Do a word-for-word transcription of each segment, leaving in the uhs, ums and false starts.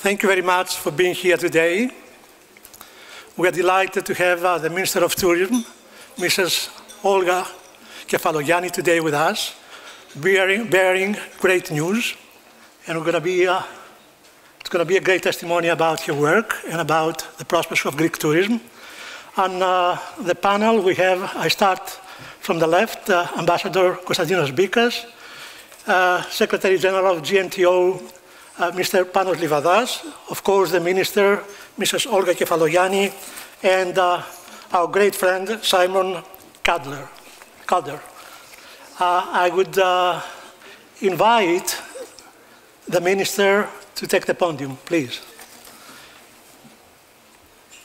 Thank you very much for being here today. We are delighted to have uh, the Minister of Tourism, Missus Olga Kefalogianni, today with us, bearing, bearing great news. And we're gonna be, uh, it's going to be a great testimony about her work and about the prospects of Greek tourism. On uh, the panel we have, I start from the left, uh, Ambassador Konstantinos Bikas, uh, Secretary General of G N T O, uh, Mister Panos Livadas, of course the Minister, Missus Olga Kefalogianni, and uh, our great friend Simon Calder. Uh, I would uh, invite the Minister to take the podium, please.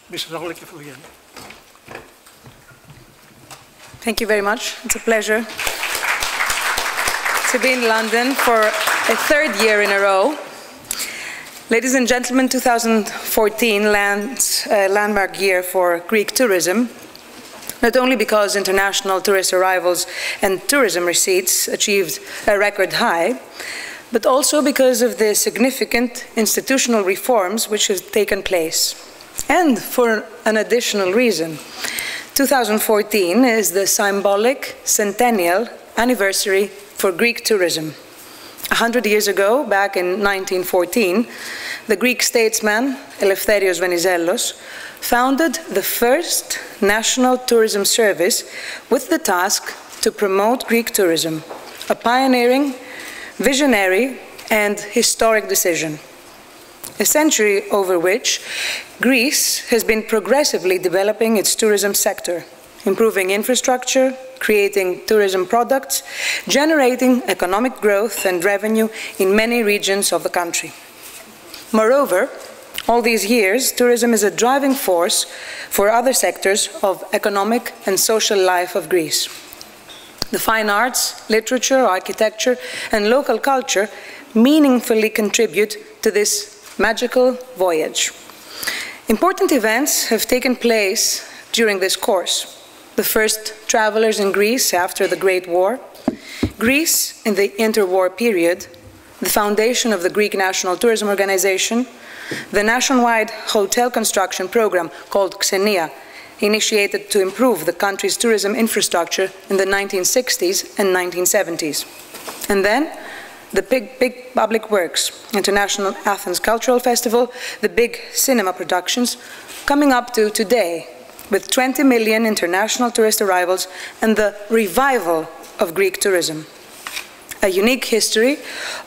Missus Olga Kefalogianni. Thank you very much. It's a pleasure to be in London for a third year in a row. Ladies and gentlemen, two thousand fourteen lands a landmark year for Greek tourism, not only because international tourist arrivals and tourism receipts achieved a record high, but also because of the significant institutional reforms which have taken place. And for an additional reason, two thousand fourteen is the symbolic centennial anniversary for Greek tourism. A hundred years ago, back in nineteen fourteen, the Greek statesman Eleftherios Venizelos founded the first national tourism service with the task to promote Greek tourism, a pioneering, visionary and historic decision, a century over which Greece has been progressively developing its tourism sector, improving infrastructure, creating tourism products, generating economic growth and revenue in many regions of the country. Moreover, all these years, tourism is a driving force for other sectors of economic and social life of Greece. The fine arts, literature, architecture, and local culture meaningfully contribute to this magical voyage. Important events have taken place during this course. The first travelers in Greece after the Great War, Greece in the interwar period, the foundation of the Greek National Tourism Organization, the nationwide hotel construction program called Xenia, initiated to improve the country's tourism infrastructure in the nineteen sixties and nineteen seventies. And then, the big, big public works, International Athens Cultural Festival, the big cinema productions, coming up to today with twenty million international tourist arrivals and the revival of Greek tourism. A unique history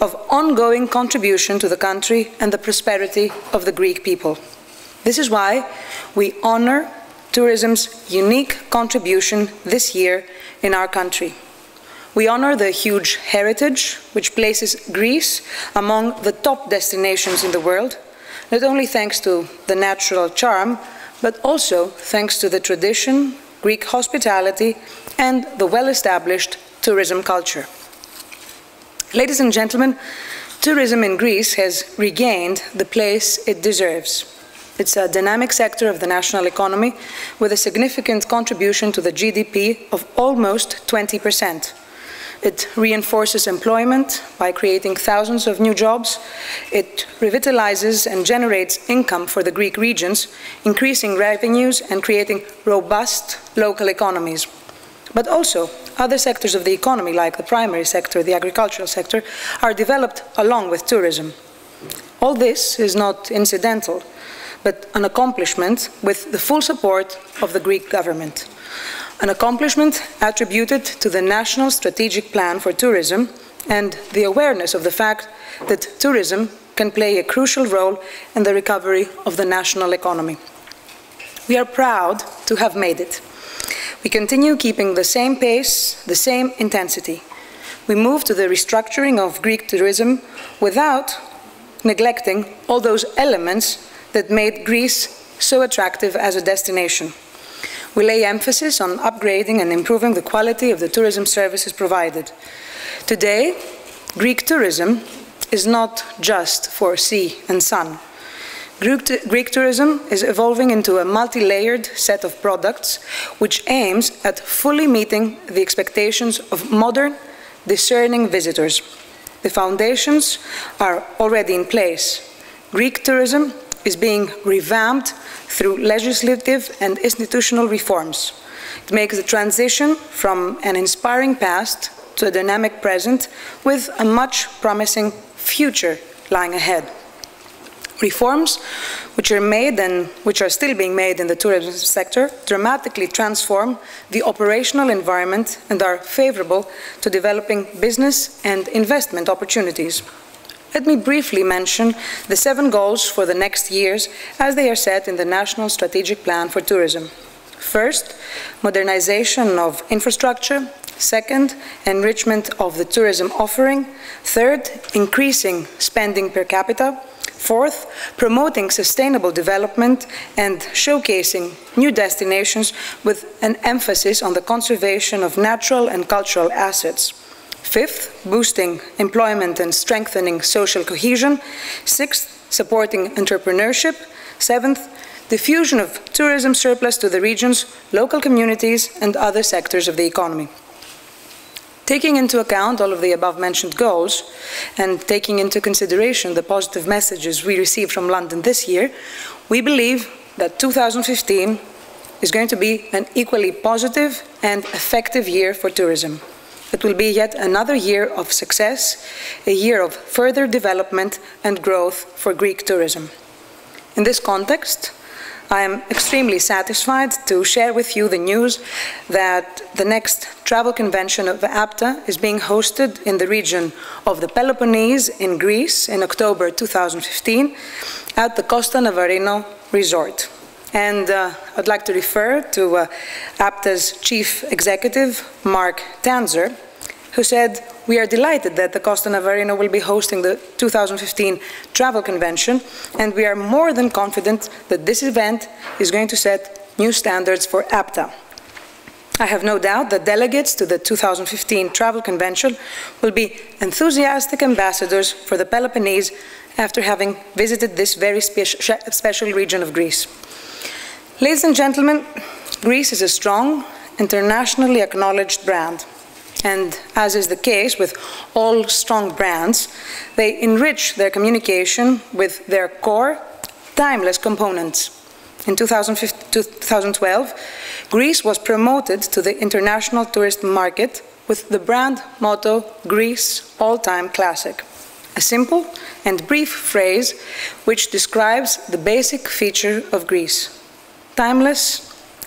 of ongoing contribution to the country and the prosperity of the Greek people. This is why we honor tourism's unique contribution this year in our country. We honor the huge heritage, which places Greece among the top destinations in the world, not only thanks to the natural charm, but also thanks to the tradition, Greek hospitality, and the well-established tourism culture. Ladies and gentlemen, tourism in Greece has regained the place it deserves. It's a dynamic sector of the national economy with a significant contribution to the G D P of almost twenty percent. It reinforces employment by creating thousands of new jobs. It revitalizes and generates income for the Greek regions, increasing revenues and creating robust local economies. But also, other sectors of the economy, like the primary sector, the agricultural sector, are developed along with tourism. All this is not incidental, but an accomplishment with the full support of the Greek government. An accomplishment attributed to the National Strategic Plan for Tourism and the awareness of the fact that tourism can play a crucial role in the recovery of the national economy. We are proud to have made it. We continue keeping the same pace, the same intensity. We move to the restructuring of Greek tourism without neglecting all those elements that made Greece so attractive as a destination. We lay emphasis on upgrading and improving the quality of the tourism services provided. Today, Greek tourism is not just for sea and sun. Greek tourism is evolving into a multi-layered set of products which aims at fully meeting the expectations of modern, discerning visitors. The foundations are already in place. Greek tourism is being revamped through legislative and institutional reforms. It makes the transition from an inspiring past to a dynamic present with a much promising future lying ahead. Reforms which are made and which are still being made in the tourism sector dramatically transform the operational environment and are favorable to developing business and investment opportunities. Let me briefly mention the seven goals for the next years as they are set in the National Strategic Plan for Tourism. First, modernization of infrastructure. Second, enrichment of the tourism offering. Third, increasing spending per capita. Fourth, promoting sustainable development and showcasing new destinations with an emphasis on the conservation of natural and cultural assets. Fifth, boosting employment and strengthening social cohesion. Sixth, supporting entrepreneurship. Seventh, diffusion of tourism surplus to the regions, local communities, and other sectors of the economy. Taking into account all of the above-mentioned goals and taking into consideration the positive messages we received from London this year, we believe that two thousand fifteen is going to be an equally positive and effective year for tourism. It will be yet another year of success, a year of further development and growth for Greek tourism. In this context, I am extremely satisfied to share with you the news that the next travel convention of A B T A is being hosted in the region of the Peloponnese in Greece in October two thousand fifteen at the Costa Navarino Resort. And uh, I'd like to refer to uh, A B T A's chief executive, Mark Tanzer, who said, "We are delighted that the Costa Navarino will be hosting the two thousand fifteen Travel Convention, and we are more than confident that this event is going to set new standards for A B T A. I have no doubt that delegates to the two thousand fifteen Travel Convention will be enthusiastic ambassadors for the Peloponnese after having visited this very spe- special region of Greece." Ladies and gentlemen, Greece is a strong, internationally acknowledged brand. And as is the case with all strong brands, they enrich their communication with their core, timeless components. In two thousand twelve, Greece was promoted to the international tourist market with the brand motto, "Greece, all-time classic." A simple and brief phrase which describes the basic feature of Greece, timeless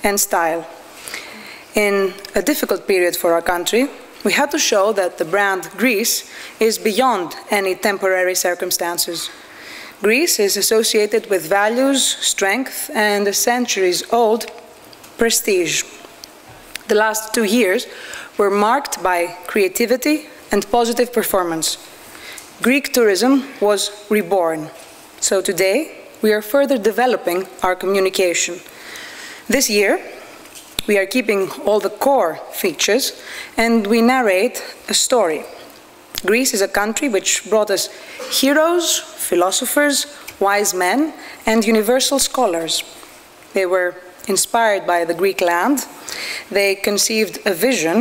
and style. In a difficult period for our country, we had to show that the brand Greece is beyond any temporary circumstances. Greece is associated with values, strength, and a centuries-old prestige. The last two years were marked by creativity and positive performance. Greek tourism was reborn. So today, we are further developing our communication. This year, we are keeping all the core features, and we narrate a story. Greece is a country which brought us heroes, philosophers, wise men, and universal scholars. They were inspired by the Greek land. They conceived a vision.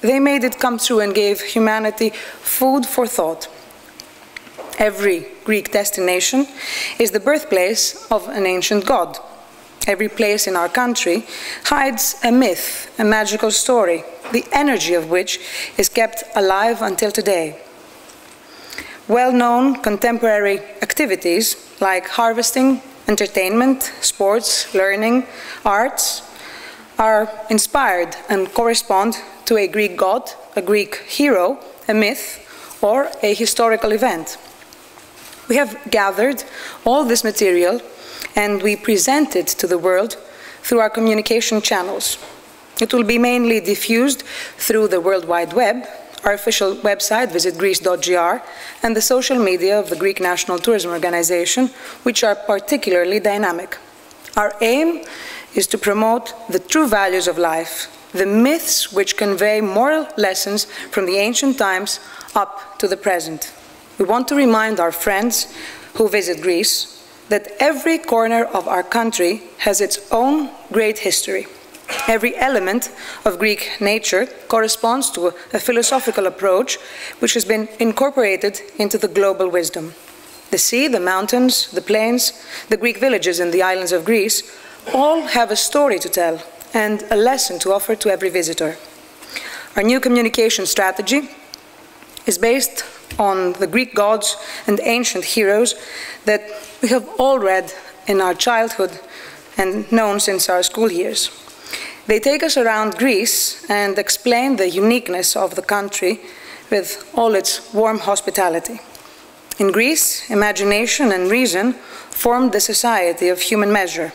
They made it come true and gave humanity food for thought. Every Greek destination is the birthplace of an ancient god. Every place in our country hides a myth, a magical story, the energy of which is kept alive until today. Well-known contemporary activities like harvesting, entertainment, sports, learning, arts are inspired and correspond to a Greek god, a Greek hero, a myth, or a historical event. We have gathered all this material and we present it to the world through our communication channels. It will be mainly diffused through the World Wide Web, our official website, visit greece dot g r, and the social media of the Greek National Tourism Organization, which are particularly dynamic. Our aim is to promote the true values of life, the myths which convey moral lessons from the ancient times up to the present. We want to remind our friends who visit Greece that every corner of our country has its own great history. Every element of Greek nature corresponds to a philosophical approach which has been incorporated into the global wisdom. The sea, the mountains, the plains, the Greek villages and the islands of Greece all have a story to tell and a lesson to offer to every visitor. Our new communication strategy is based on the Greek gods and ancient heroes that we have all read in our childhood and known since our school years. They take us around Greece and explain the uniqueness of the country with all its warm hospitality. In Greece, imagination and reason formed the society of human measure.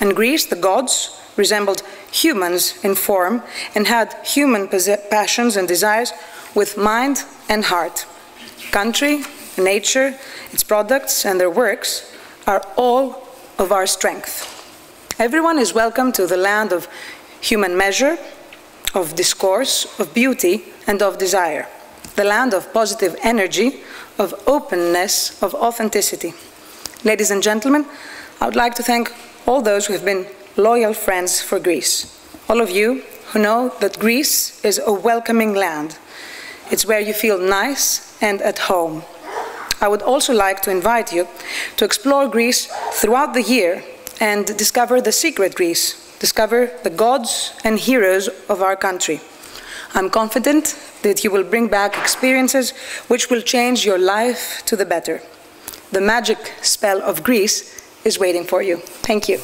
In Greece, the gods resembled humans in form and had human passions and desires with mind and heart. Country, nature, its products and their works are all of our strength. Everyone is welcome to the land of human measure, of discourse, of beauty and of desire. The land of positive energy, of openness, of authenticity. Ladies and gentlemen, I would like to thank all those who have been loyal friends for Greece. All of you who know that Greece is a welcoming land. It's where you feel nice and at home. I would also like to invite you to explore Greece throughout the year and discover the secret Greece, discover the gods and heroes of our country. I'm confident that you will bring back experiences which will change your life to the better. The magic spell of Greece is waiting for you. Thank you.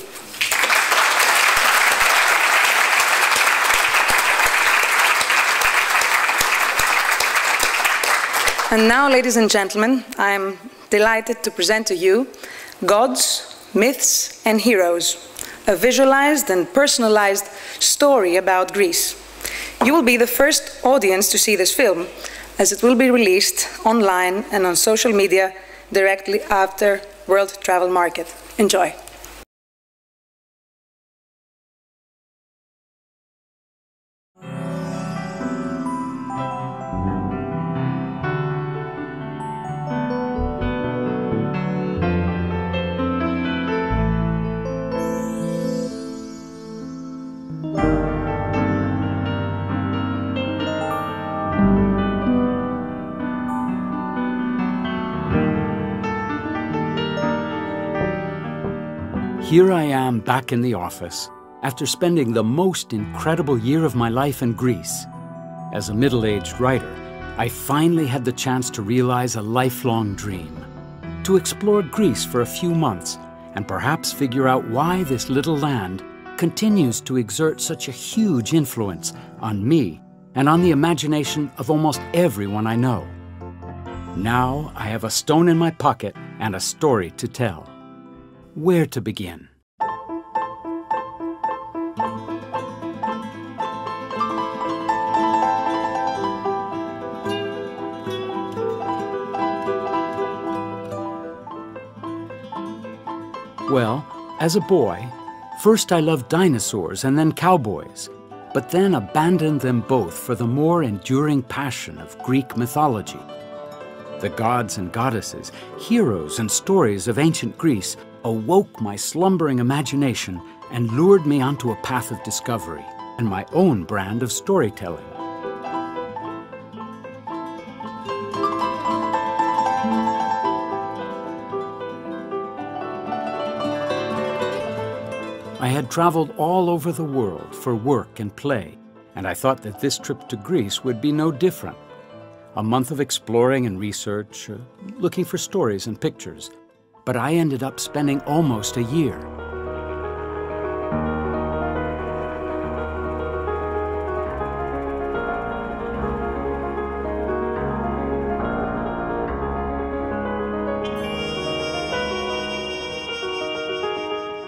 And now, ladies and gentlemen, I am delighted to present to you Gods, Myths and Heroes, a visualized and personalized story about Greece. You will be the first audience to see this film, as it will be released online and on social media directly after World Travel Market. Enjoy. Here I am back in the office, after spending the most incredible year of my life in Greece. As a middle-aged writer, I finally had the chance to realize a lifelong dream, to explore Greece for a few months and perhaps figure out why this little land continues to exert such a huge influence on me and on the imagination of almost everyone I know. Now I have a stone in my pocket and a story to tell. Where to begin? Well, as a boy, first I loved dinosaurs and then cowboys, but then abandoned them both for the more enduring passion of Greek mythology. The gods and goddesses, heroes and stories of ancient Greece awoke my slumbering imagination and lured me onto a path of discovery and my own brand of storytelling. I had traveled all over the world for work and play, and I thought that this trip to Greece would be no different. A month of exploring and research, uh, looking for stories and pictures, but I ended up spending almost a year.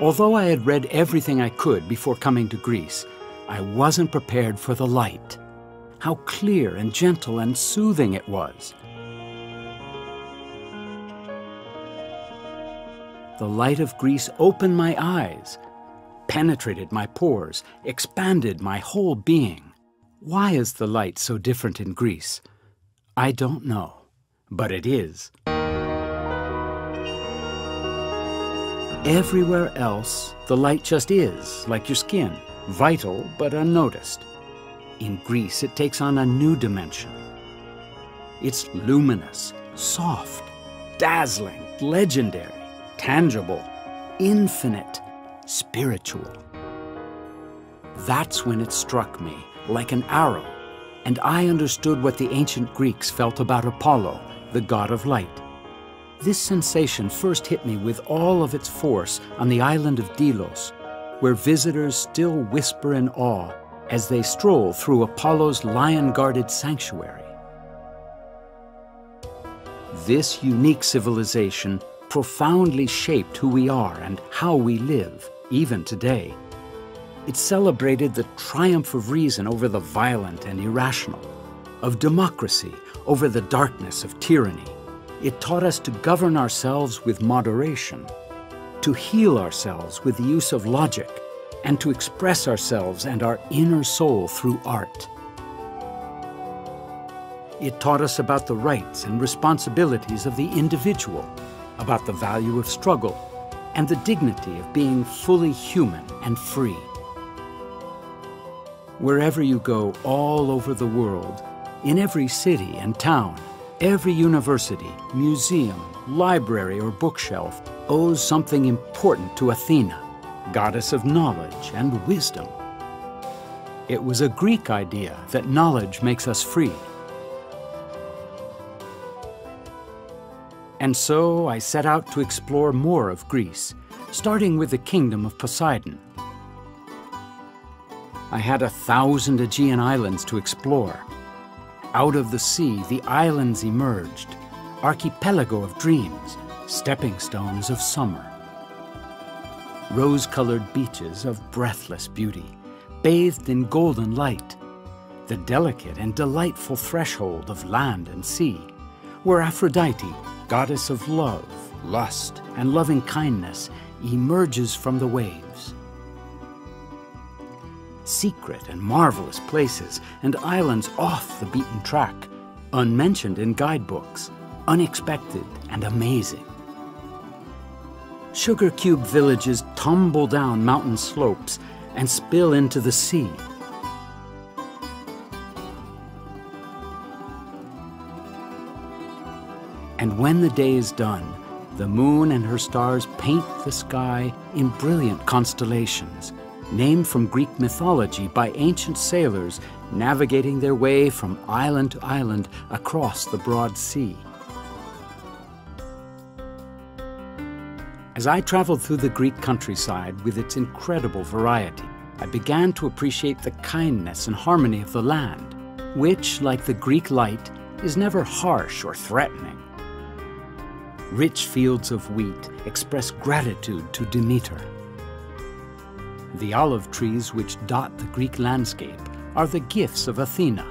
Although I had read everything I could before coming to Greece, I wasn't prepared for the light. How clear and gentle and soothing it was. The light of Greece opened my eyes, penetrated my pores, expanded my whole being. Why is the light so different in Greece? I don't know, but it is. Everywhere else, the light just is, like your skin, vital but unnoticed. In Greece, it takes on a new dimension. It's luminous, soft, dazzling, legendary, tangible, infinite, spiritual. That's when it struck me, like an arrow, and I understood what the ancient Greeks felt about Apollo, the god of light. This sensation first hit me with all of its force on the island of Delos, where visitors still whisper in awe as they stroll through Apollo's lion-guarded sanctuary. This unique civilization profoundly shaped who we are and how we live, even today. It celebrated the triumph of reason over the violent and irrational, of democracy over the darkness of tyranny. It taught us to govern ourselves with moderation, to heal ourselves with the use of logic, and to express ourselves and our inner soul through art. It taught us about the rights and responsibilities of the individual, about the value of struggle, and the dignity of being fully human and free. Wherever you go all over the world, in every city and town, every university, museum, library, or bookshelf owes something important to Athena, goddess of knowledge and wisdom. It was a Greek idea that knowledge makes us free. And so I set out to explore more of Greece, starting with the kingdom of Poseidon. I had a thousand Aegean islands to explore. Out of the sea, the islands emerged, archipelago of dreams, stepping stones of summer. Rose-colored beaches of breathless beauty, bathed in golden light, the delicate and delightful threshold of land and sea, where Aphrodite, goddess of love, lust, and loving-kindness, emerges from the waves. Secret and marvelous places and islands off the beaten track, unmentioned in guidebooks, unexpected and amazing. Sugar cube villages tumble down mountain slopes and spill into the sea. And when the day is done, the moon and her stars paint the sky in brilliant constellations, named from Greek mythology by ancient sailors navigating their way from island to island across the broad sea. As I traveled through the Greek countryside with its incredible variety, I began to appreciate the kindness and harmony of the land, which, like the Greek light, is never harsh or threatening. Rich fields of wheat express gratitude to Demeter. The olive trees which dot the Greek landscape are the gifts of Athena.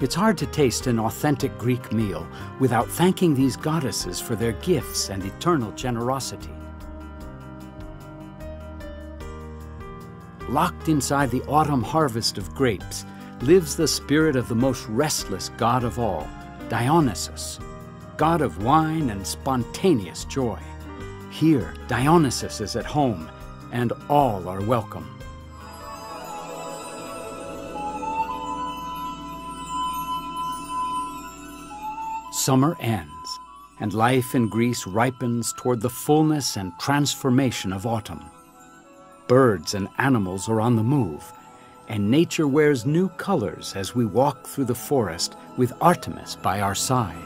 It's hard to taste an authentic Greek meal without thanking these goddesses for their gifts and eternal generosity. Locked inside the autumn harvest of grapes lives the spirit of the most restless god of all, Dionysus, god of wine and spontaneous joy. Here, Dionysus is at home, and all are welcome. Summer ends, and life in Greece ripens toward the fullness and transformation of autumn. Birds and animals are on the move, and nature wears new colors as we walk through the forest with Artemis by our side.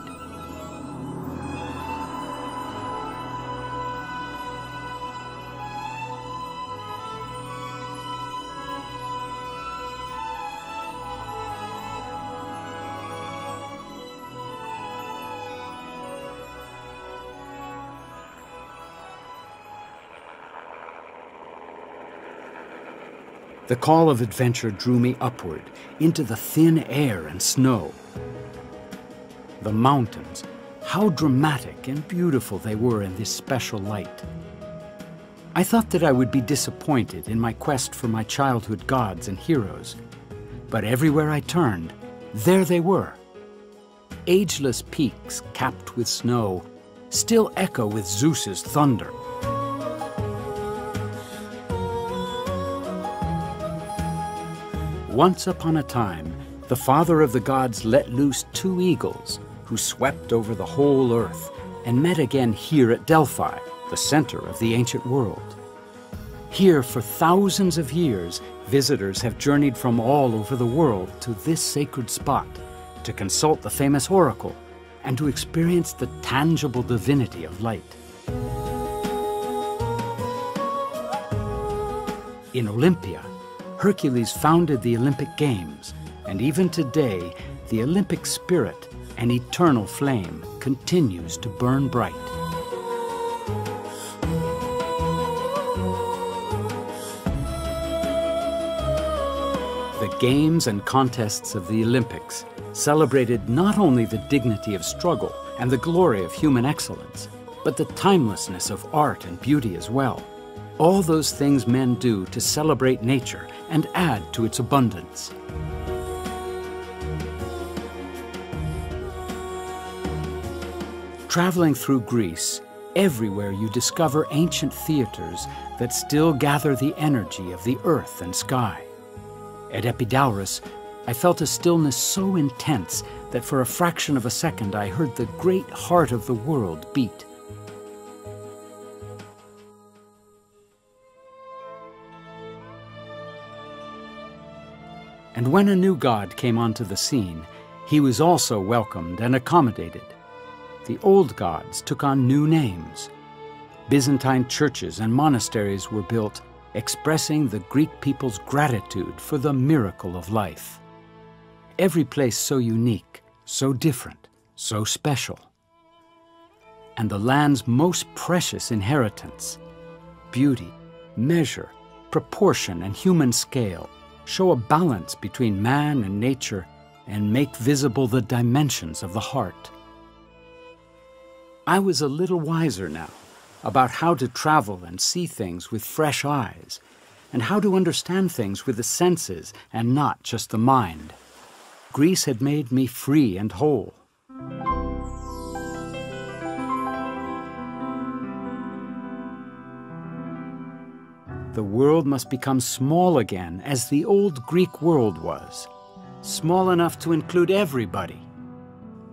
The call of adventure drew me upward, into the thin air and snow. The mountains, how dramatic and beautiful they were in this special light. I thought that I would be disappointed in my quest for my childhood gods and heroes, but everywhere I turned, there they were. Ageless peaks capped with snow, still echo with Zeus's thunder. Once upon a time, the father of the gods let loose two eagles, who swept over the whole earth and met again here at Delphi, the center of the ancient world. Here, for thousands of years, visitors have journeyed from all over the world to this sacred spot to consult the famous oracle and to experience the tangible divinity of light. In Olympia, Hercules founded the Olympic Games, and even today, the Olympic spirit, an eternal flame, continues to burn bright. The games and contests of the Olympics celebrated not only the dignity of struggle and the glory of human excellence, but the timelessness of art and beauty as well. All those things men do to celebrate nature and add to its abundance. Traveling through Greece, everywhere you discover ancient theaters that still gather the energy of the earth and sky. At Epidaurus, I felt a stillness so intense that for a fraction of a second I heard the great heart of the world beat. And when a new god came onto the scene, he was also welcomed and accommodated. The old gods took on new names. Byzantine churches and monasteries were built, expressing the Greek people's gratitude for the miracle of life. Every place so unique, so different, so special. And the land's most precious inheritance, beauty, measure, proportion, and human scale, show a balance between man and nature and make visible the dimensions of the heart. I was a little wiser now about how to travel and see things with fresh eyes, and how to understand things with the senses and not just the mind. Greece had made me free and whole. The world must become small again, as the old Greek world was. Small enough to include everybody.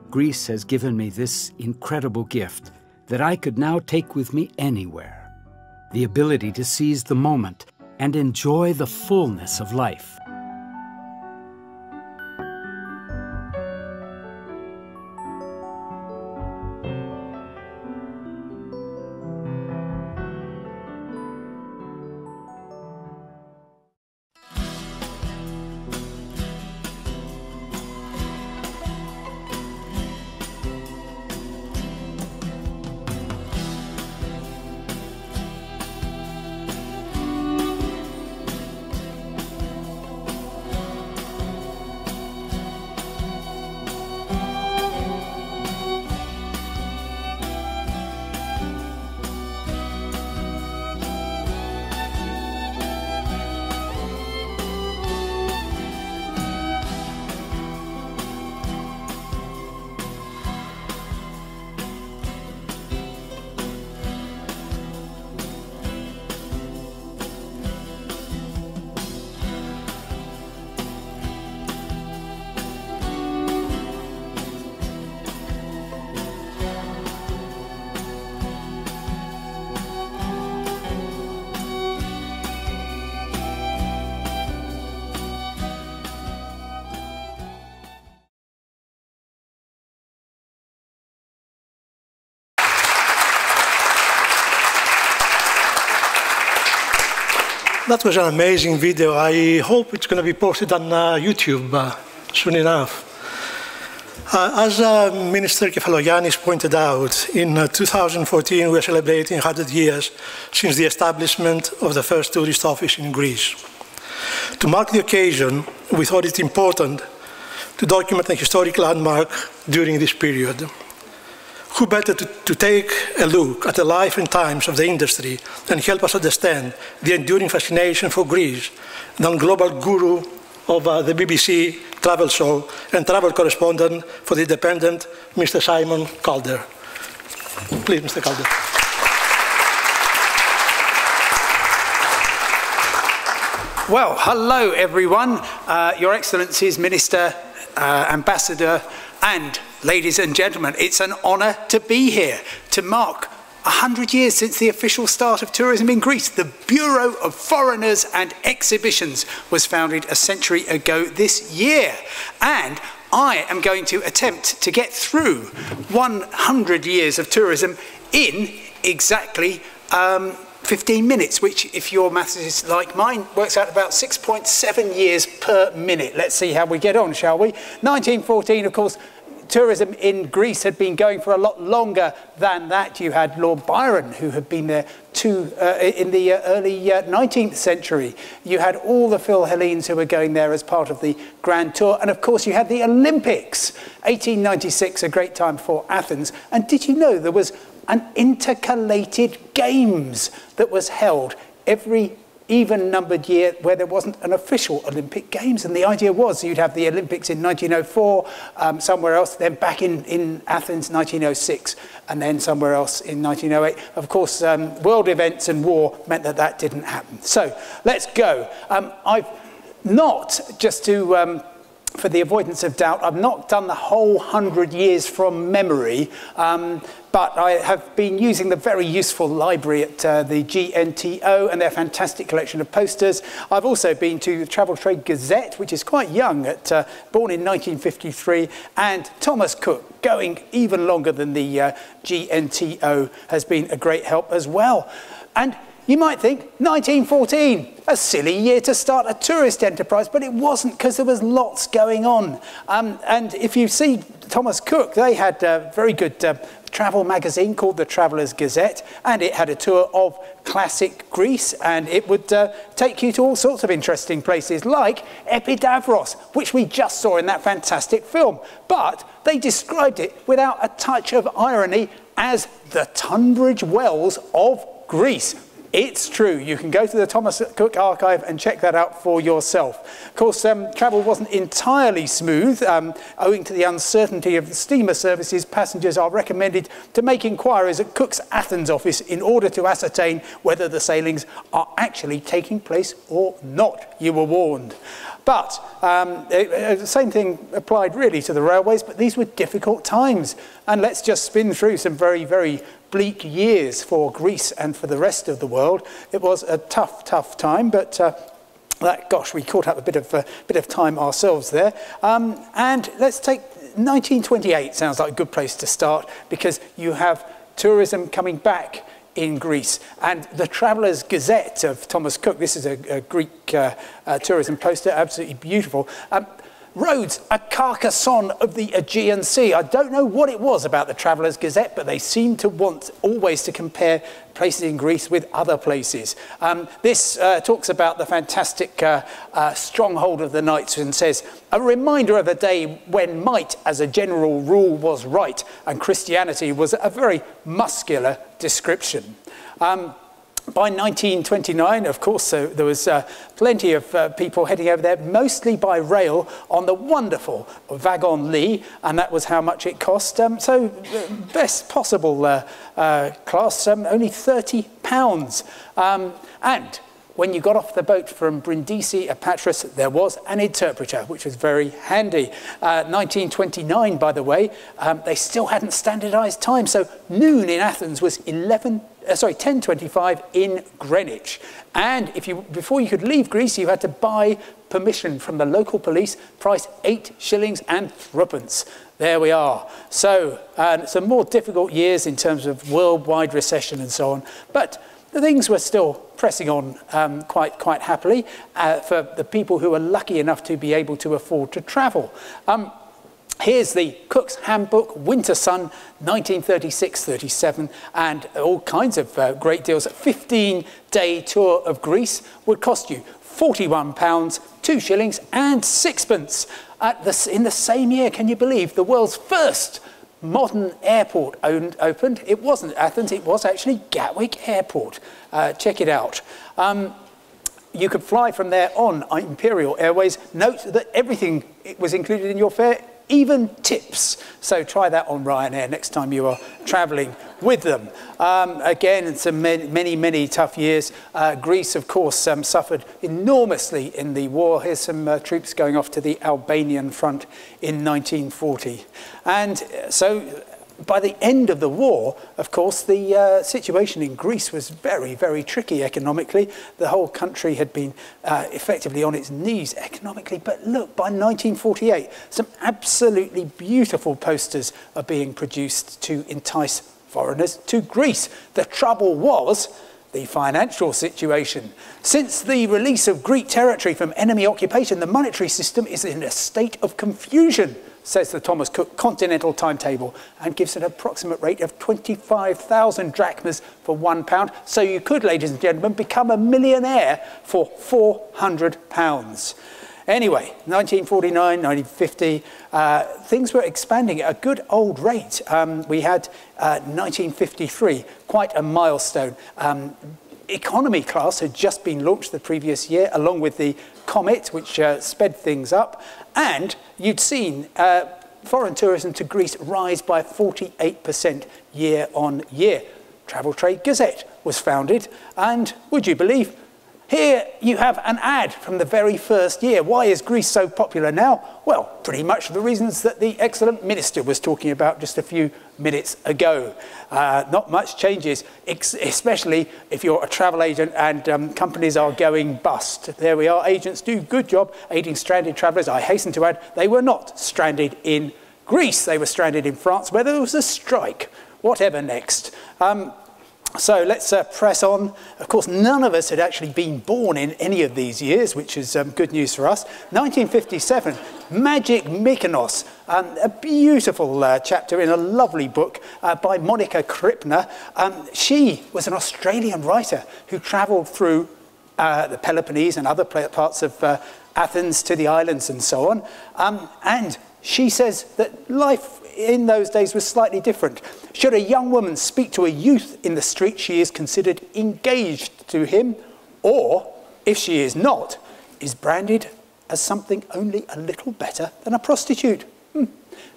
Greece has given me this incredible gift that I could now take with me anywhere. The ability to seize the moment and enjoy the fullness of life. That was an amazing video. I hope it's going to be posted on uh, YouTube uh, soon enough. Uh, as uh, Minister Kefalogiannis pointed out, in uh, two thousand fourteen we are celebrating one hundred years since the establishment of the first tourist office in Greece. To mark the occasion, we thought it important to document a historic landmark during this period. Who better to, to take a look at the life and times of the industry and help us understand the enduring fascination for Greece than global guru of uh, the B B C travel show and travel correspondent for the Independent, Mister Simon Calder. Please, Mister Calder. Well, hello everyone, uh, Your Excellencies, Minister, uh, Ambassador, and Ladies and gentlemen, it's an honour to be here to mark one hundred years since the official start of tourism in Greece. The Bureau of Foreigners and Exhibitions was founded a century ago this year, and I am going to attempt to get through one hundred years of tourism in exactly um, fifteen minutes, which, if your maths is like mine, works out about six point seven years per minute. Let's see how we get on, shall we? nineteen fourteen, of course, tourism in Greece had been going for a lot longer than that. You had Lord Byron, who had been there too, uh, in the uh, early uh, nineteenth century. You had all the Philhellenes who were going there as part of the Grand Tour. And, of course, you had the Olympics, eighteen ninety-six, a great time for Athens. And did you know there was an intercalated games that was held every even-numbered year where there wasn't an official Olympic Games? And the idea was you'd have the Olympics in nineteen oh four, um, somewhere else, then back in, in Athens nineteen oh six, and then somewhere else in nineteen oh eight. Of course, um, world events and war meant that that didn't happen. So let's go. Um, I've not, just to, um, for the avoidance of doubt, I've not done the whole hundred years from memory, um, but I have been using the very useful library at uh, the G N T O and their fantastic collection of posters. I've also been to the Travel Trade Gazette, which is quite young, at, uh, born in nineteen fifty-three, and Thomas Cook, going even longer than the uh, G N T O, has been a great help as well. And you might think, nineteen fourteen, a silly year to start a tourist enterprise, but it wasn't, because there was lots going on. Um, and if you see Thomas Cook, they had a very good uh, travel magazine called the Traveller's Gazette, and it had a tour of classic Greece, and it would uh, take you to all sorts of interesting places, like Epidaurus, which we just saw in that fantastic film. But they described it, without a touch of irony, as the Tunbridge Wells of Greece. It's true. You can go to the Thomas Cook archive and check that out for yourself. Of course, um, travel wasn't entirely smooth. Um, owing to the uncertainty of the steamer services, passengers are recommended to make inquiries at Cook's Athens office in order to ascertain whether the sailings are actually taking place or not. You were warned. But um, it, it, the same thing applied really to the railways, but these were difficult times. And let's just spin through some very, very bleak years for Greece and for the rest of the world. It was a tough, tough time, but uh, that, gosh, we caught up a bit of uh, bit of time ourselves there. Um, and let's take nineteen twenty-eight. Sounds like a good place to start, because you have tourism coming back in Greece. And the Traveller's Gazette of Thomas Cook, this is a, a Greek uh, uh, tourism poster, absolutely beautiful. Um, Rhodes, a Carcassonne of the Aegean Sea. I don't know what it was about the Traveller's Gazette, but they seem to want always to compare places in Greece with other places. Um, this uh, talks about the fantastic uh, uh, stronghold of the knights, and says, a reminder of a day when might, as a general rule, was right, and Christianity was a very muscular description. Um, By nineteen twenty-nine, of course, so there was uh, plenty of uh, people heading over there, mostly by rail on the wonderful Wagon Lit, and that was how much it cost. Um, so best possible uh, uh, class, um, only thirty pounds. Um, and when you got off the boat from Brindisi at Patras, there was an interpreter, which was very handy. Uh, nineteen twenty-nine, by the way, um, they still hadn't standardised time, so noon in Athens was eleven, uh, sorry, ten twenty-five in Greenwich. And if you, before you could leave Greece, you had to buy permission from the local police, price eight shillings and threepence. There we are. So uh, some more difficult years in terms of worldwide recession and so on, but the things were still pressing on um, quite, quite happily uh, for the people who were lucky enough to be able to afford to travel. Um, here's the Cook's Handbook, Winter Sun, nineteen thirty-six thirty-seven, and all kinds of uh, great deals. A fifteen-day tour of Greece would cost you forty-one pounds, two shillings and sixpence. At the, in the same year, can you believe, the world's first modern airport owned, opened. It wasn't Athens, it was actually Gatwick Airport. Uh, check it out. Um, you could fly from there on Imperial Airways. Note that everything was included in your fare even tips. So try that on Ryanair next time you are travelling with them. Um, again, it's a many, many tough years. Uh, Greece, of course, um, suffered enormously in the war. Here's some uh, troops going off to the Albanian front in nineteen forty. And so by the end of the war, of course, the uh, situation in Greece was very, very tricky economically. The whole country had been uh, effectively on its knees economically. But look, by nineteen forty-eight, some absolutely beautiful posters are being produced to entice foreigners to Greece. The trouble was the financial situation. Since the release of Greek territory from enemy occupation, the monetary system is in a state of confusion, says the Thomas Cook Continental Timetable, and gives an approximate rate of twenty-five thousand drachmas for one pound. So you could, ladies and gentlemen, become a millionaire for four hundred pounds. Anyway, nineteen forty-nine, nineteen fifty, uh, things were expanding at a good old rate. Um, we had uh, nineteen fifty-three, quite a milestone. Um, economy class had just been launched the previous year, along with the Comet, which uh, sped things up. And you'd seen uh, foreign tourism to Greece rise by forty-eight percent year on year. Travel Trade Gazette was founded, and would you believe, here you have an ad from the very first year. Why is Greece so popular now? Well, pretty much the reasons that the excellent minister was talking about just a few minutes ago. Uh, not much changes, especially if you're a travel agent and um, companies are going bust. There we are. Agents do a good job aiding stranded travellers. I hasten to add, they were not stranded in Greece. They were stranded in France, where there was a strike. Whatever next. Um, So let's uh, press on. Of course, none of us had actually been born in any of these years, which is um, good news for us. nineteen fifty-seven, Magic Mykonos, um, a beautiful uh, chapter in a lovely book uh, by Monica Krippner. Um, she was an Australian writer who travelled through uh, the Peloponnese and other parts of uh, Athens to the islands and so on. Um, and she says that life in those days was slightly different. Should a young woman speak to a youth in the street, she is considered engaged to him, or, if she is not, is branded as something only a little better than a prostitute. Hmm.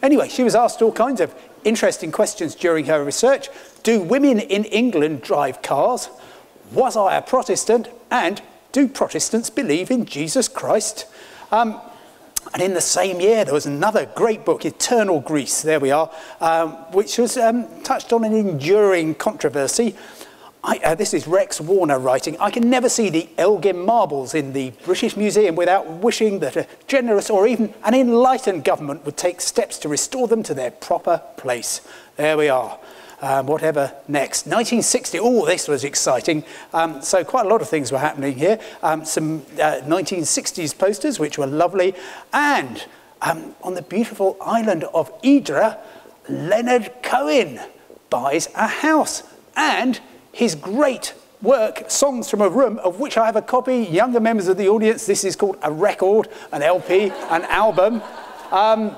Anyway, she was asked all kinds of interesting questions during her research. Do women in England drive cars? Was I a Protestant? And do Protestants believe in Jesus Christ? Um, And in the same year, there was another great book, Eternal Greece, there we are, um, which was um, touched on an enduring controversy. I, uh, this is Rex Warner writing. I can never see the Elgin marbles in the British Museum without wishing that a generous or even an enlightened government would take steps to restore them to their proper place. There we are. Um, whatever next. nineteen sixty, oh, this was exciting. Um, so quite a lot of things were happening here. Um, some uh, nineteen sixties posters, which were lovely. And um, on the beautiful island of Hydra, Leonard Cohen buys a house. And his great work, Songs from a Room, of which I have a copy. Younger members of the audience, this is called a record, an L P, an album. Um,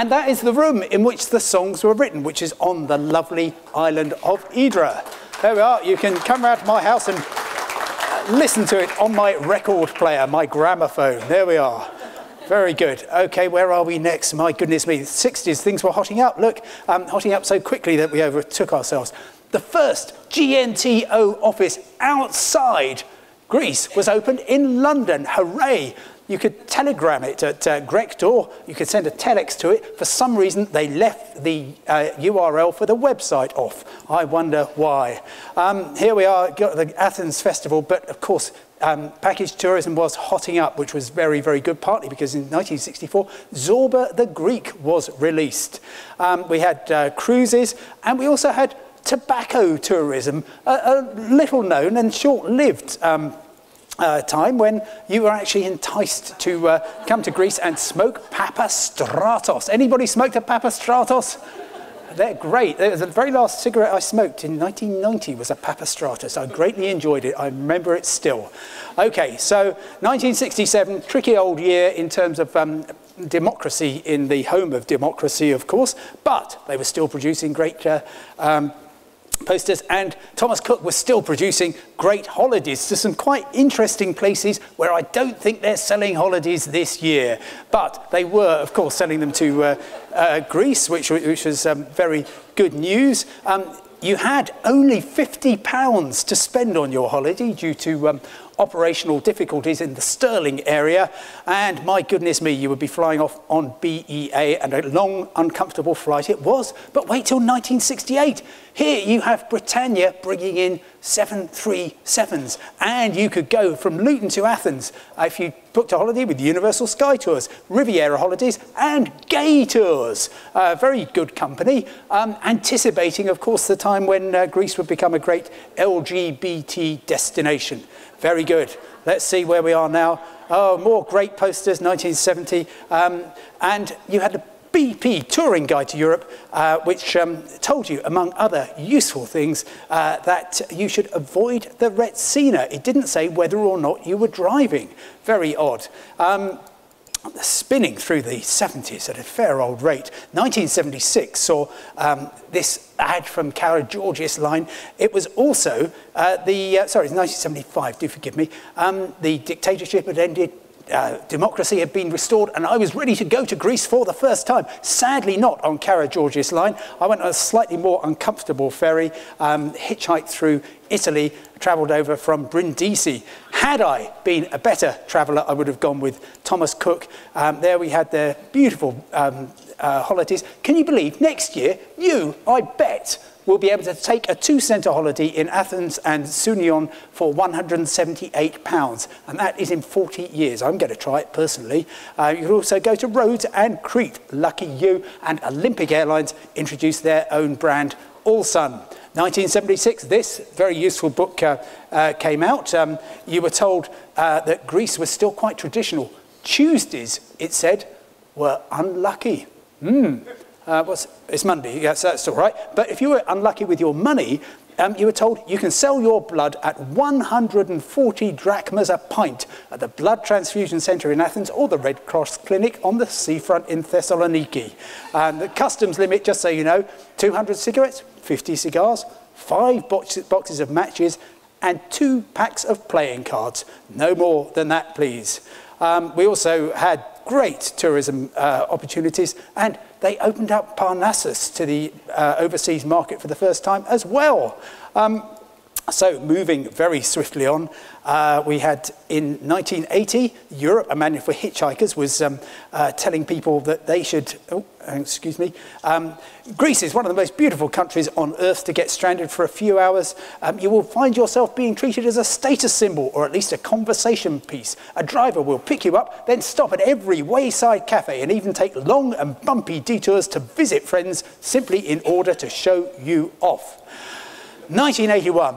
And that is the room in which the songs were written, which is on the lovely island of Hydra. There we are. You can come round to my house and listen to it on my record player, my gramophone. There we are. Very good. OK, where are we next? My goodness me, the sixties, things were hotting up. Look, um, hotting up so quickly that we overtook ourselves. The first G N T O office outside Greece was opened in London. Hooray! You could telegram it at uh, Grector, you could send a telex to it. For some reason, they left the uh, U R L for the website off. I wonder why. Um, here we are, got the Athens Festival, but of course, um, package tourism was hotting up, which was very, very good, partly because in nineteen sixty-four, Zorba the Greek was released. Um, we had uh, cruises, and we also had tobacco tourism, a, a little known and short-lived um, Uh, time when you were actually enticed to uh, come to Greece and smoke Papastratos. Anybody smoked a Papastratos? They're great. The very last cigarette I smoked in nineteen ninety was a Papastratos. I greatly enjoyed it. I remember it still. OK, so nineteen sixty-seven, tricky old year in terms of um, democracy, in the home of democracy, of course, but they were still producing great uh, um, posters, and Thomas Cook was still producing great holidays to some quite interesting places where I don't think they're selling holidays this year. But they were, of course, selling them to uh, uh, Greece, which, which was um, very good news. Um, you had only fifty pounds to spend on your holiday due to um, operational difficulties in the Stirling area, and my goodness me, you would be flying off on B E A, and a long, uncomfortable flight it was. But wait till nineteen sixty-eight. Here you have Britannia bringing in seven thirty-sevens, and you could go from Luton to Athens if you booked a holiday with Universal Sky Tours, Riviera Holidays and Gay Tours. Uh, very good company, um, anticipating, of course, the time when uh, Greece would become a great L G B T destination. Very good. Let's see where we are now. Oh, more great posters, nineteen seventy. Um, and you had the B P Touring Guide to Europe, uh, which um, told you, among other useful things, uh, that you should avoid the Retsina. It didn't say whether or not you were driving. Very odd. Um, spinning through the seventies at a fair old rate. nineteen seventy-six saw um, this ad from Cara George's line. It was also uh, the, uh, sorry, it's nineteen seventy-five, do forgive me, um, the dictatorship had ended, uh, democracy had been restored, and I was ready to go to Greece for the first time. Sadly not on Cara George's line. I went on a slightly more uncomfortable ferry, um, hitchhiked through Italy, travelled over from Brindisi. Had I been a better traveller, I would have gone with Thomas Cook. Um, there we had their beautiful um, uh, holidays. Can you believe next year, you, I bet, will be able to take a two-centre holiday in Athens and Sunion for one hundred seventy-eight pounds, and that is in forty years. I'm going to try it personally. Uh, you can also go to Rhodes and Crete, lucky you, and Olympic Airlines introduced their own brand, Allsun. nineteen seventy-six, this very useful book uh, uh, came out. Um, you were told uh, that Greece was still quite traditional. Tuesdays, it said, were unlucky. Hmm. Uh, what's, it's Monday, yes, that's all right. But if you were unlucky with your money, um, you were told you can sell your blood at one hundred forty drachmas a pint at the Blood Transfusion Centre in Athens or the Red Cross Clinic on the seafront in Thessaloniki. Um, the customs limit, just so you know, two hundred cigarettes, fifty cigars, five boxes of matches, and two packs of playing cards. No more than that, please. Um, we also had great tourism uh, opportunities, and they opened up Parnassus to the uh, overseas market for the first time as well. Um, so moving very swiftly on, uh, we had in nineteen eighty, Europe, a manual for hitchhikers was um, uh, telling people that they should, oh, excuse me, um, Greece is one of the most beautiful countries on earth to get stranded for a few hours. Um, you will find yourself being treated as a status symbol, or at least a conversation piece. A driver will pick you up, then stop at every wayside cafe and even take long and bumpy detours to visit friends simply in order to show you off. nineteen eighty-one.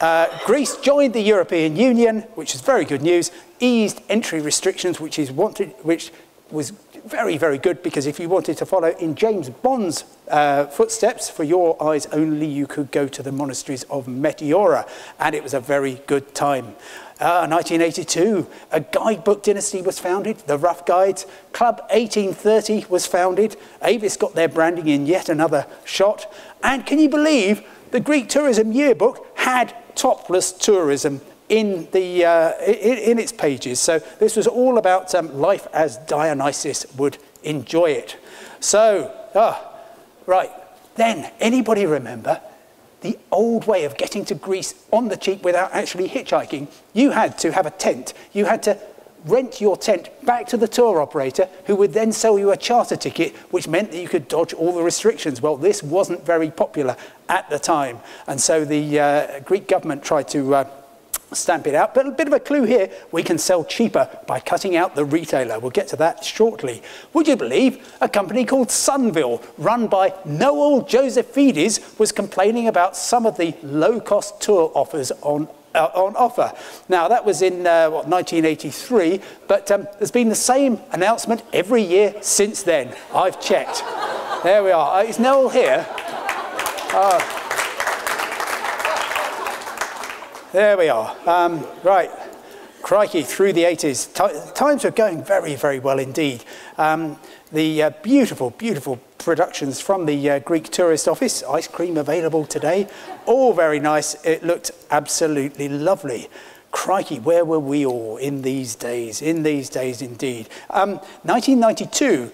Uh, Greece joined the European Union, which is very good news, eased entry restrictions, which is wanted, which was very, very good, because if you wanted to follow in James Bond's uh, footsteps, for your eyes only, you could go to the monasteries of Meteora, and it was a very good time. Uh, nineteen eighty-two, a guidebook dynasty was founded, the Rough Guides. Club eighteen thirty was founded. Avis got their branding in yet another shot. And can you believe the Greek Tourism Yearbook had topless tourism in, the, uh, in, in its pages. So this was all about um, life as Dionysus would enjoy it. So, ah, right, then, anybody remember the old way of getting to Greece on the cheap without actually hitchhiking? You had to have a tent. You had to rent your tent back to the tour operator, who would then sell you a charter ticket, which meant that you could dodge all the restrictions. Well, this wasn't very popular at the time, and so the uh, Greek government tried to uh, stamp it out. But a bit of a clue here: we can sell cheaper by cutting out the retailer. We'll get to that shortly. Would you believe a company called Sunville, run by Noel Josephides, was complaining about some of the low-cost tour offers on Uh, on offer. Now that was in uh, what, nineteen eighty-three, but um, there's been the same announcement every year since then. I've checked. There we are. Uh, is Noel here? Uh, there we are. Um, right. Crikey, through the eighties, t times were going very, very well indeed. Um, the uh, beautiful, beautiful productions from the uh, Greek tourist office, ice cream available today, all very nice. It looked absolutely lovely. Crikey, where were we all in these days, in these days indeed. Um, nineteen ninety-two,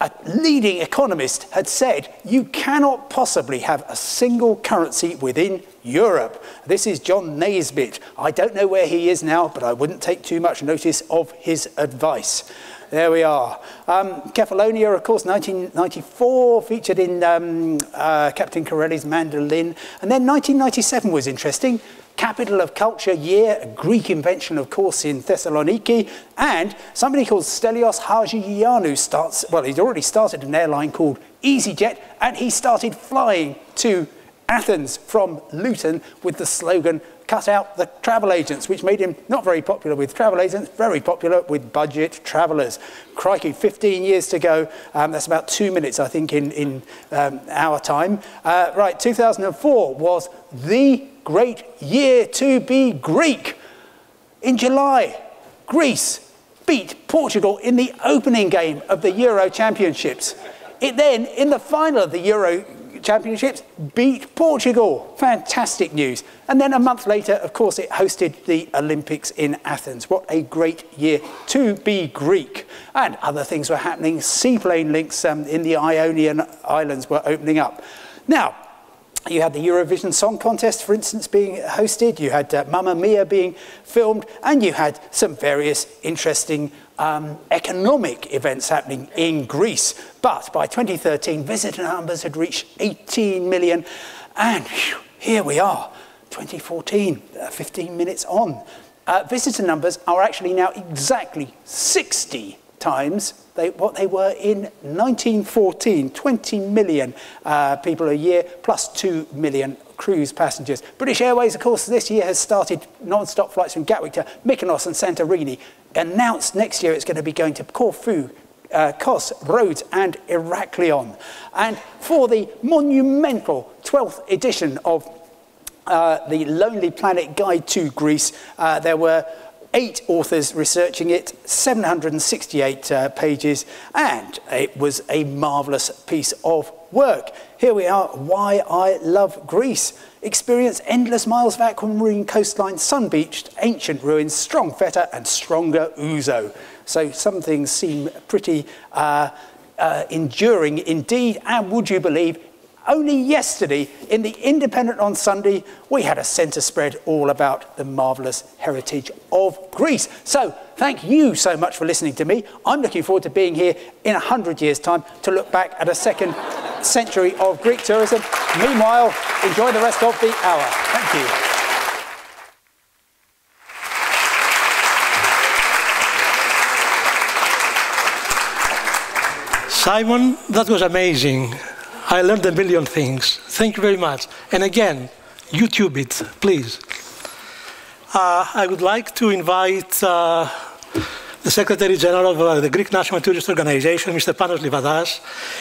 a leading economist had said, you cannot possibly have a single currency within Europe. This is John Naisbitt. I don't know where he is now, but I wouldn't take too much notice of his advice. There we are. Um, Kefalonia, of course, nineteen ninety-four, featured in um, uh, Captain Corelli's Mandolin. And then nineteen ninety-seven was interesting. Capital of Culture Year, a Greek invention, of course, in Thessaloniki. And somebody called Stelios Hagigiannou starts, well, he'd already started an airline called EasyJet, and he started flying to Athens from Luton with the slogan, cut out the travel agents, which made him not very popular with travel agents, very popular with budget travellers. Crikey, fifteen years to go. Um, that's about two minutes, I think, in, in um, our time. Uh, right, two thousand four was the great year to be Greek. In July, Greece beat Portugal in the opening game of the Euro Championships. It then, in the final of the Euro Championships, beat Portugal. Fantastic news. And then a month later, of course, it hosted the Olympics in Athens. What a great year to be Greek. And other things were happening. Seaplane links um, in the Ionian Islands were opening up. Now, you had the Eurovision Song Contest, for instance, being hosted. You had uh, Mamma Mia being filmed. And you had some various interesting Um, economic events happening in Greece. But by twenty thirteen, visitor numbers had reached eighteen million. And whew, here we are, twenty fourteen, uh, fifteen minutes on. Uh, visitor numbers are actually now exactly sixty times they, what they were in nineteen fourteen. twenty million uh, people a year, plus two million cruise passengers. British Airways, of course, this year has started non-stop flights from Gatwick to Mykonos and Santorini. Announced next year it's going to be going to Corfu, uh, Kos, Rhodes and Heraklion. And for the monumental twelfth edition of uh, the Lonely Planet Guide to Greece, uh, there were eight authors researching it, seven hundred sixty-eight uh, pages, and it was a marvellous piece of work. Here we are, Why I Love Greece. Experience endless miles of aquamarine coastline, sun-beached, ancient ruins, strong feta and stronger ouzo. So some things seem pretty uh, uh, enduring indeed, and would you believe, only yesterday in The Independent on Sunday, we had a centre spread all about the marvellous heritage of Greece. So thank you so much for listening to me. I'm looking forward to being here in a hundred years' time to look back at a second century of Greek tourism. Meanwhile, enjoy the rest of the hour. Thank you. Simon, that was amazing. I learned a million things. Thank you very much. And again, YouTube it, please. Uh, I would like to invite uh, the Secretary General of uh, the Greek National Tourist Organization, Mister Panos Livadas.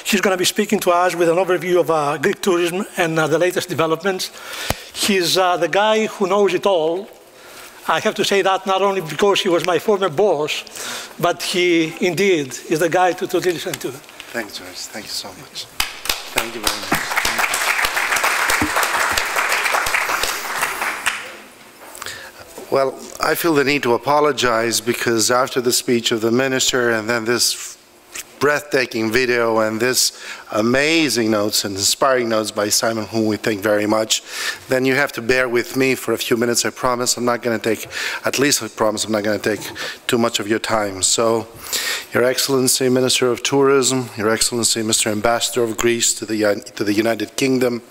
He's going to be speaking to us with an overview of uh, Greek tourism and uh, the latest developments. He's uh, the guy who knows it all. I have to say that not only because he was my former boss, but he indeed is the guy to, to listen to. Thanks, George. Thank you so much. Thank you very much. Thank you. Well, I feel the need to apologize because after the speech of the minister and then this breathtaking video and this amazing notes and inspiring notes by Simon, whom we thank very much, then you have to bear with me for a few minutes. I promise I'm not going to take, at least I promise I'm not going to take too much of your time. So, Your Excellency, Minister of Tourism, Your Excellency, Mister Ambassador of Greece to the, uh, to the United Kingdom,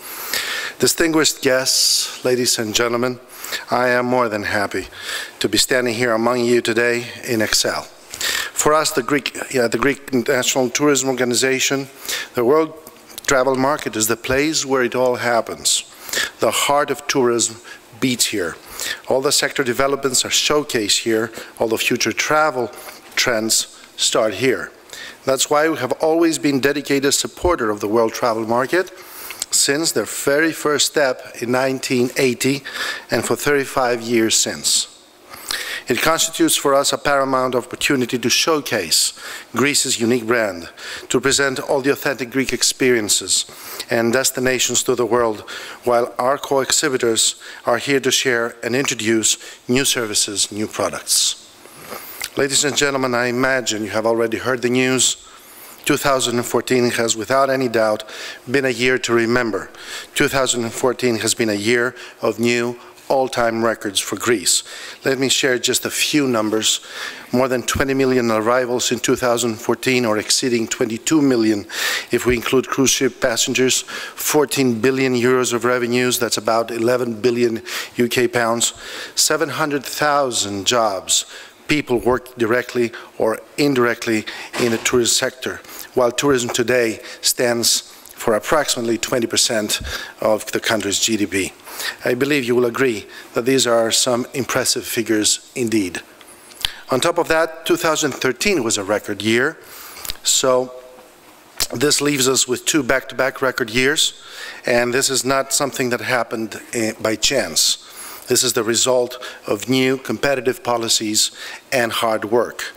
distinguished guests, ladies and gentlemen, I am more than happy to be standing here among you today in Excel. For us, the Greek, yeah, the Greek National Tourism Organization, the world travel market is the place where it all happens. The heart of tourism beats here. All the sector developments are showcased here. All the future travel trends start here. That's why we have always been dedicated supporter of the world travel market since their very first step in nineteen eighty and for thirty-five years since. It constitutes for us a paramount opportunity to showcase Greece's unique brand, to present all the authentic Greek experiences and destinations to the world, while our co-exhibitors are here to share and introduce new services, new products. Ladies and gentlemen, I imagine you have already heard the news. two thousand fourteen has, without any doubt, been a year to remember. two thousand fourteen has been a year of new all-time records for Greece. Let me share just a few numbers. More than twenty million arrivals in two thousand fourteen, or exceeding twenty-two million if we include cruise ship passengers, fourteen billion euros of revenues, that's about eleven billion U K pounds, seven hundred thousand jobs. People work directly or indirectly in the tourism sector, while tourism today stands for approximately twenty percent of the country's G D P. I believe you will agree that these are some impressive figures indeed. On top of that, two thousand thirteen was a record year, so this leaves us with two back-to-back record years, and this is not something that happened by chance. This is the result of new competitive policies and hard work.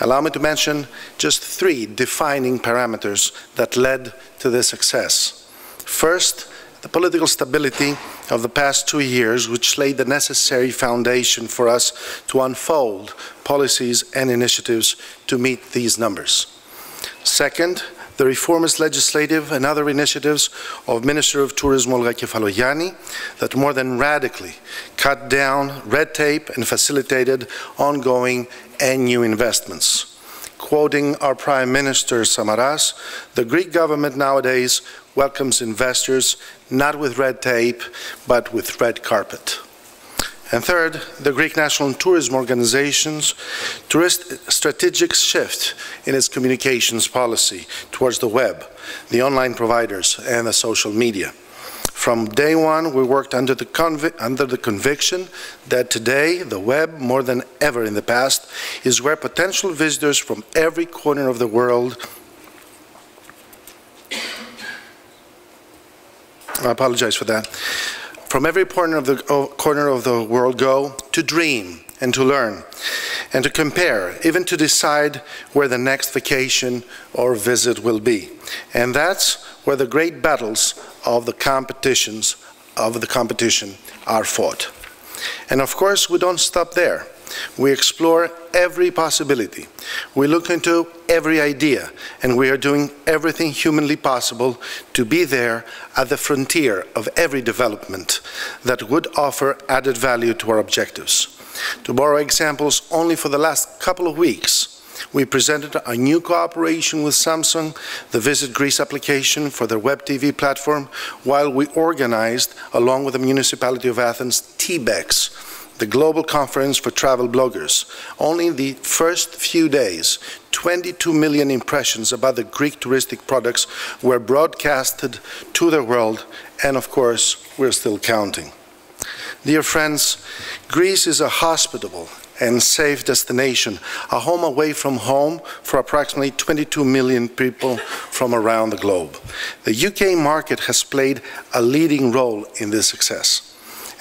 Allow me to mention just three defining parameters that led to this success. First, the political stability of the past two years, which laid the necessary foundation for us to unfold policies and initiatives to meet these numbers. Second, the reformist legislative and other initiatives of Minister of Tourism Olga Kefalogianni that more than radically cut down red tape and facilitated ongoing and new investments. Quoting our Prime Minister Samaras, the Greek government nowadays welcomes investors not with red tape but with red carpet. And third, the Greek National Tourism Organization's strategic shift in its communications policy towards the web, the online providers, and the social media. From day one, we worked under the, convi- under the conviction that today, the web, more than ever in the past, is where potential visitors from every corner of the world I apologize for that. From every corner of, the, corner of the world go to dream and to learn and to compare, even to decide where the next vacation or visit will be. And that's where the great battles of the, competitions, of the competition are fought. And of course, we don't stop there. We explore every possibility. We look into every idea, and we are doing everything humanly possible to be there at the frontier of every development that would offer added value to our objectives. To borrow examples, only for the last couple of weeks, we presented a new cooperation with Samsung, the Visit Greece application for their web T V platform, while we organized, along with the Municipality of Athens, T BEX, the global conference for travel bloggers. Only in the first few days, twenty-two million impressions about the Greek touristic products were broadcasted to the world, and of course, we're still counting. Dear friends, Greece is a hospitable and safe destination, a home away from home for approximately twenty-two million people from around the globe. The U K market has played a leading role in this success.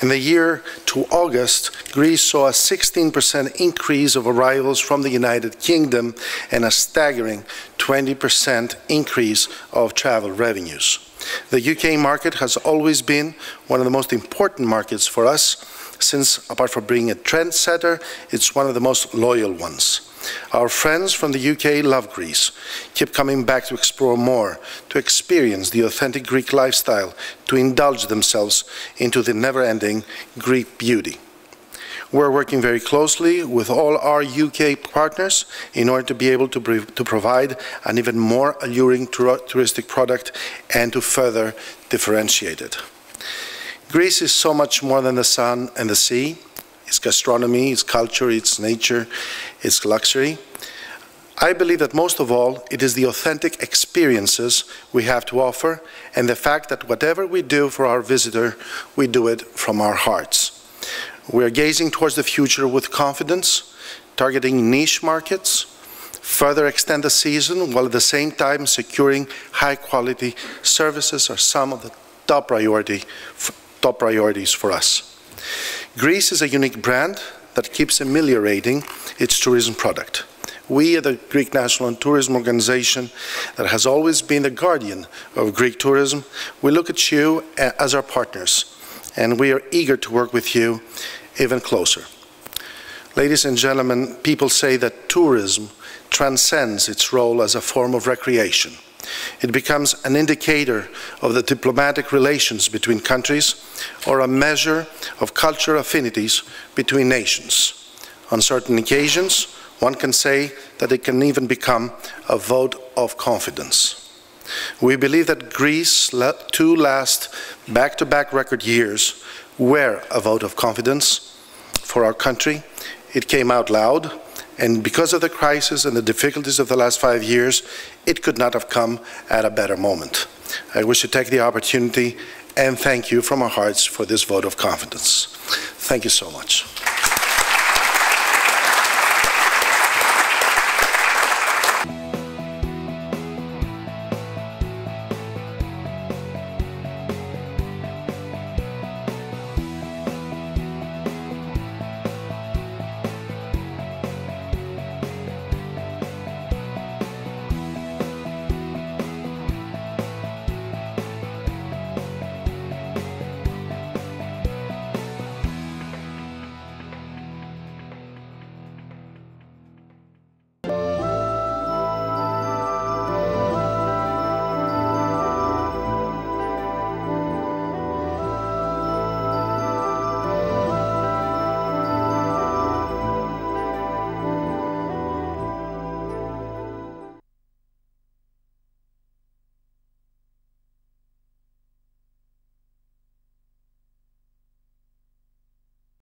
In the year to August, Greece saw a sixteen percent increase of arrivals from the United Kingdom and a staggering twenty percent increase of travel revenues. The U K market has always been one of the most important markets for us, since, apart from being a trendsetter, it's one of the most loyal ones. Our friends from the U K love Greece, keep coming back to explore more, to experience the authentic Greek lifestyle, to indulge themselves into the never-ending Greek beauty. We're working very closely with all our U K partners in order to be able to, to provide an even more alluring touristic product and to further differentiate it. Greece is so much more than the sun and the sea. Its gastronomy, its culture, its nature, its luxury. I believe that most of all, it is the authentic experiences we have to offer and the fact that whatever we do for our visitor, we do it from our hearts. We are gazing towards the future with confidence, targeting niche markets, further extend the season, while at the same time securing high-quality services are some of the top, priority, top priorities for us. Greece is a unique brand that keeps ameliorating its tourism product. We at the Greek National Tourism Organization, that has always been the guardian of Greek tourism, we look at you as our partners, and we are eager to work with you even closer. Ladies and gentlemen, people say that tourism transcends its role as a form of recreation. It becomes an indicator of the diplomatic relations between countries or a measure of cultural affinities between nations. On certain occasions, one can say that it can even become a vote of confidence. We believe that Greece's two last back-to-back record years were a vote of confidence for our country. It came out loud. And because of the crisis and the difficulties of the last five years, it could not have come at a better moment. I wish to take the opportunity and thank you from our hearts for this vote of confidence. Thank you so much.